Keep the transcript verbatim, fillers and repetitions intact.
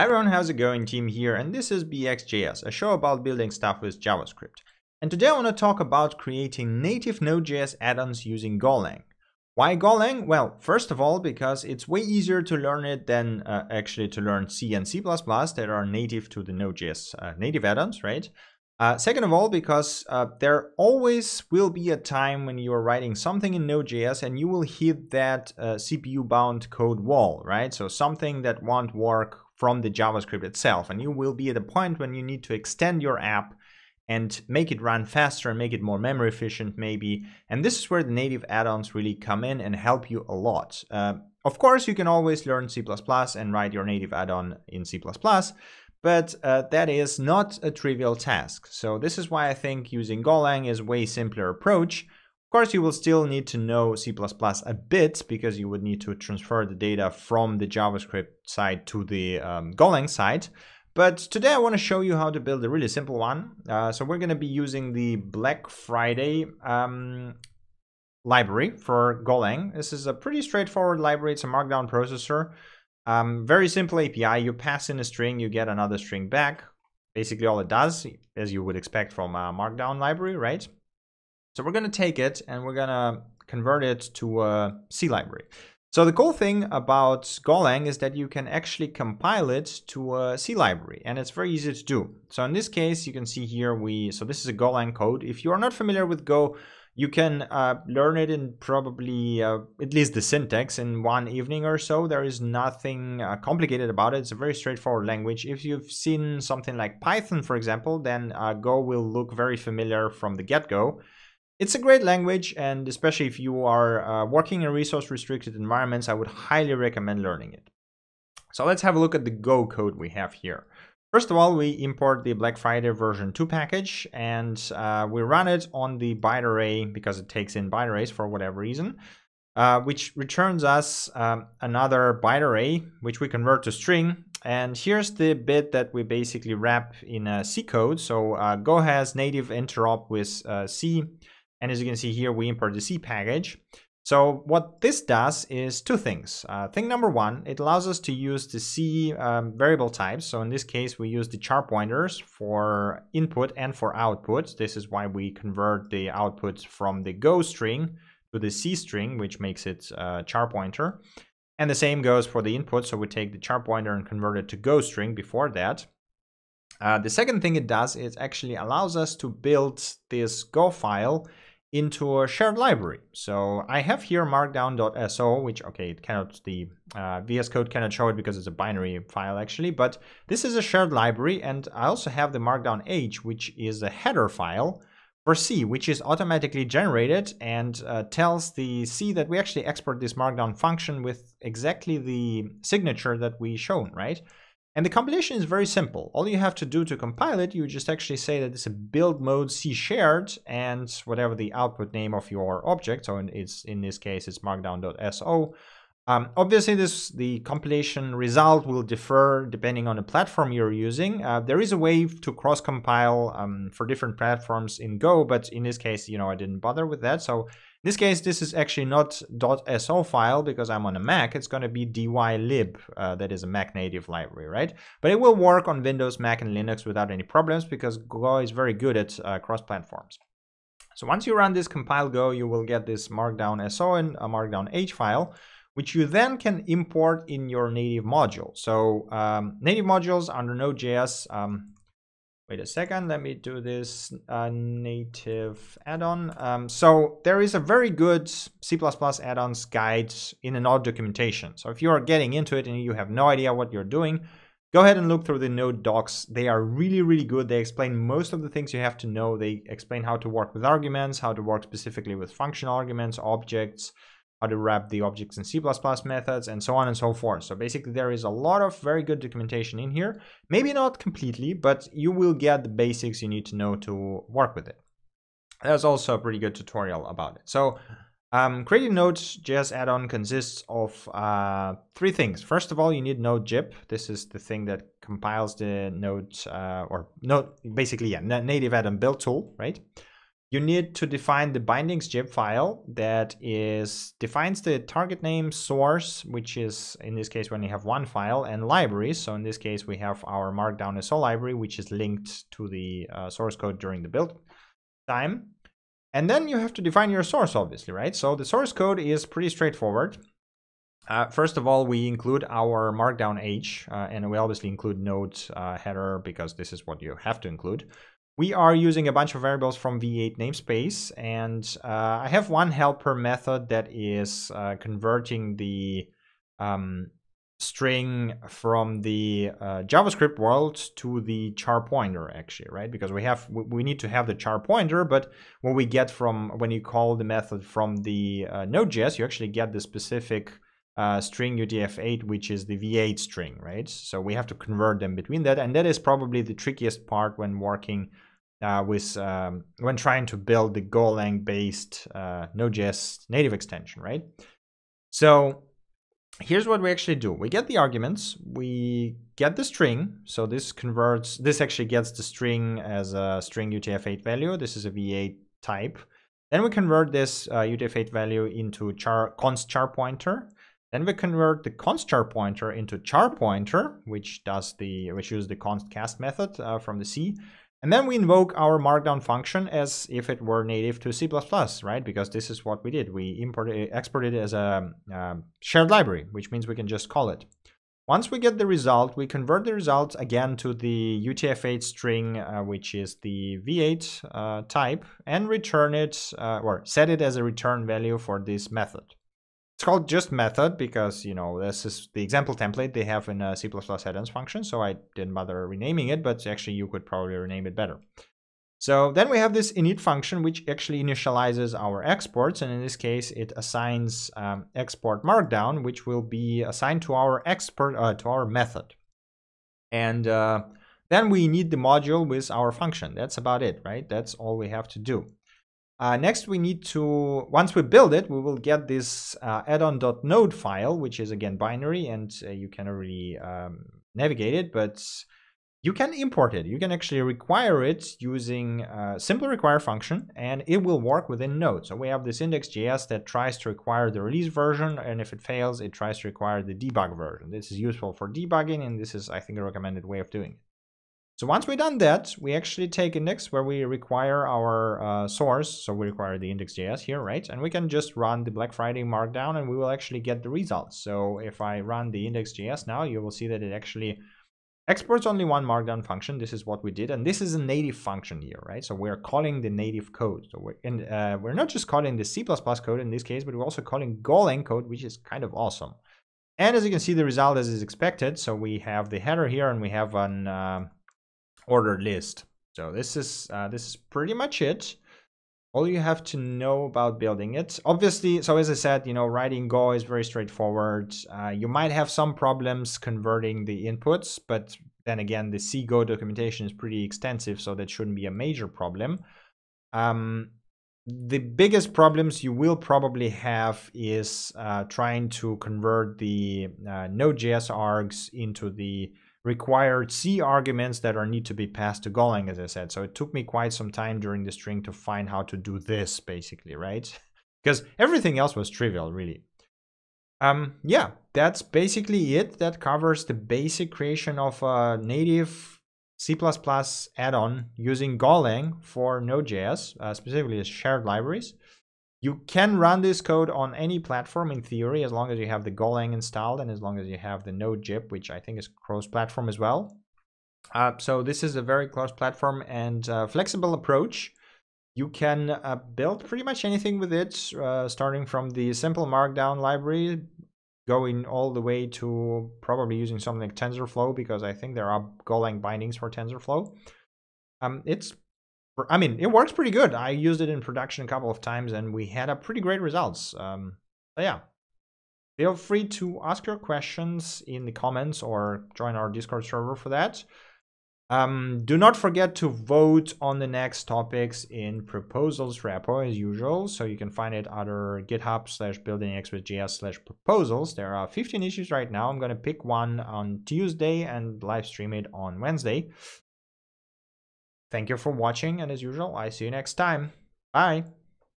Hi everyone, how's it going? Tim here, and this is B X J S, a show about building stuff with JavaScript. And today I want to talk about creating native Node.js add-ons using Golang. Why Golang? Well, first of all, because it's way easier to learn it than uh, actually to learn C and C plus plus that are native to the Node.js uh, native add-ons, right? Uh, second of all, because uh, there always will be a time when you are writing something in Node.js and you will hit that uh, C P U-bound code wall, right? So something that won't work from the JavaScript itself, and you will be at a point when you need to extend your app and make it run faster and make it more memory efficient maybe. And this is where the native add-ons really come in and help you a lot. Uh, of course, you can always learn C plus plus and write your native add-on in C plus plus, but uh, that is not a trivial task. So this is why I think using Golang is a way simpler approach. Of course, you will still need to know C plus plus a bit because you would need to transfer the data from the JavaScript side to the um, Golang side. But today I want to show you how to build a really simple one. Uh, so we're going to be using the Black Friday um, library for Golang. This is a pretty straightforward library. It's a markdown processor. Um, very simple A P I. You pass in a string, you get another string back. Basically all it does, as you would expect from a markdown library, right? So we're going to take it and we're going to convert it to a C library. So the cool thing about Golang is that you can actually compile it to a C library, and it's very easy to do. So in this case, you can see here, we, so this is a Golang code. If you are not familiar with Go, you can uh, learn it in probably uh, at least the syntax in one evening or so. There is nothing uh, complicated about it. It's a very straightforward language. If you've seen something like Python, for example, then uh, Go will look very familiar from the get-go. It's a great language, and especially if you are uh, working in resource-restricted environments, I would highly recommend learning it. So let's have a look at the Go code we have here. First of all, we import the Black Friday version two package, and uh, we run it on the byte array because it takes in byte arrays for whatever reason, uh, which returns us um, another byte array, which we convert to string. And here's the bit that we basically wrap in a C code. So uh, Go has native interop with uh, C. And as you can see here, we import the C package. So what this does is two things. Uh, thing number one, it allows us to use the C um, variable types. So in this case, we use the char pointers for input and for output. This is why we convert the output from the Go string to the C string, which makes it a char pointer. And the same goes for the input. So we take the char pointer and convert it to Go string before that. Uh, the second thing it does is actually allows us to build this Go file into a shared library. So I have here markdown dot S O, which, okay, it cannot, the uh, V S code cannot show it because it's a binary file actually, but this is a shared library. And I also have the markdown H, which is a header file for C, which is automatically generated and uh, tells the C that we actually export this markdown function with exactly the signature that we shown, right? And the compilation is very simple. All you have to do to compile it, you just actually say that it's a build mode C shared and whatever the output name of your object. So it's, in this case, it's markdown dot S O. Um, obviously, this the compilation result will differ depending on the platform you're using. Uh, there is a way to cross-compile um, for different platforms in Go, but in this case, you know, I didn't bother with that. So in this case, this is actually not .so file because I'm on a Mac. It's going to be dylib, uh, that is a Mac native library, right? But it will work on Windows, Mac, and Linux without any problems because Go is very good at uh, cross-platforms. So once you run this compile Go, you will get this markdown S O and a markdown H file, which you then can import in your native module. So um, native modules under Node.js, um, wait a second, let me do this uh, native add-on. Um, so there is a very good C plus plus add-ons guide in the Node documentation. So if you are getting into it and you have no idea what you're doing, go ahead and look through the Node docs. They are really, really good. They explain most of the things you have to know. They explain how to work with arguments, how to work specifically with functional arguments, objects, how to wrap the objects in C plus plus methods, and so on and so forth. So basically, there is a lot of very good documentation in here. Maybe not completely, but you will get the basics you need to know to work with it. There's also a pretty good tutorial about it. So um, creating Node.js add-on consists of uh, three things. First of all, you need node gyp. This is the thing that compiles the Node, uh, or Node, basically, yeah, native add-on build tool, right? you need to define the bindings.gyp file that is defines the target name, source, which is in this case when you have one file, and libraries. So in this case we have our markdown S O library, which is linked to the uh, source code during the build time. And then you have to define your source, obviously, right? So the source code is pretty straightforward. Uh, first of all, we include our markdown h, uh, and we obviously include node uh, header because this is what you have to include. We are using a bunch of variables from V eight namespace, and uh, I have one helper method that is uh, converting the um, string from the uh, JavaScript world to the char pointer, actually, right? Because we have we need to have the char pointer, but what we get from when you call the method from the uh, node.js, you actually get the specific uh, string U T F eight, which is the V eight string, right? So we have to convert them between that, and that is probably the trickiest part when working uh, with um, when trying to build the Golang-based uh, node.js native extension, right? So here's what we actually do. We get the arguments, we get the string, so this converts, this actually gets the string as a string U T F eight value. This is a V eight type. Then we convert this uh, U T F eight value into char, const char pointer. Then we convert the const char pointer into char pointer, which does the, which uses the const cast method uh, from the C. And then we invoke our markdown function as if it were native to C plus plus, right? Because this is what we did. We imported, exported it as a uh, shared library, which means we can just call it. Once we get the result, we convert the result again to the U T F eight string, uh, which is the V eight uh, type, and return it uh, or set it as a return value for this method. It's called just method because, you know, this is the example template they have in a C plus plus add-ons function, so I didn't bother renaming it, but actually you could probably rename it better. So then we have this init function, which actually initializes our exports, and in this case it assigns um, export markdown, which will be assigned to our export uh, to our method. And uh, then we need the module with our function. That's about it, right? That's all we have to do. Uh, next, we need to, once we build it, we will get this uh, addon.node file, which is again binary, and uh, you can already um, navigate it, but you can import it. You can actually require it using a simple require function, and it will work within Node. So we have this index.js that tries to require the release version, and if it fails, it tries to require the debug version. This is useful for debugging, and this is, I think, a recommended way of doing it. So once we've done that, we actually take index where we require our uh, source. So we require the index.js here, right? And we can just run the Black Friday markdown and we will actually get the results. So if I run the index.js now, you will see that it actually exports only one markdown function. This is what we did. And this is a native function here, right? So we're calling the native code. So we're, and, uh, we're not just calling the C plus plus code in this case, but we're also calling Golang code, which is kind of awesome. And as you can see, the result is as expected. So we have the header here and we have an... Uh, ordered list. So this is uh, this is pretty much it. All you have to know about building it. Obviously, so as I said, you know, writing Go is very straightforward. Uh, you might have some problems converting the inputs, but then again, the C Go documentation is pretty extensive, so that shouldn't be a major problem. Um, the biggest problems you will probably have is uh, trying to convert the uh, Node.js args into the required C arguments that are need to be passed to Golang, as I said. So it took me quite some time during the string to find how to do this, basically, right? Because everything else was trivial, really. Um, yeah, that's basically it. That covers the basic creation of a native C plus plus add-on using Golang for Node.js, uh, specifically as shared libraries. You can run this code on any platform in theory, as long as you have the Golang installed and as long as you have the node-gyp, which I think is cross-platform as well. Uh, so this is a very cross-platform and uh, flexible approach. You can uh, build pretty much anything with it, uh, starting from the simple markdown library, going all the way to probably using something like TensorFlow, because I think there are Golang bindings for TensorFlow. Um, it's I mean, it works pretty good. I used it in production a couple of times and we had a pretty great results. Um, but yeah, feel free to ask your questions in the comments or join our Discord server for that. Um, do not forget to vote on the next topics in proposals repo as usual. So you can find it under GitHub slash buildingx with J S slash proposals. There are fifteen issues right now. I'm going to pick one on Tuesday and live stream it on Wednesday. Thank you for watching, and as usual, I see you next time. Bye.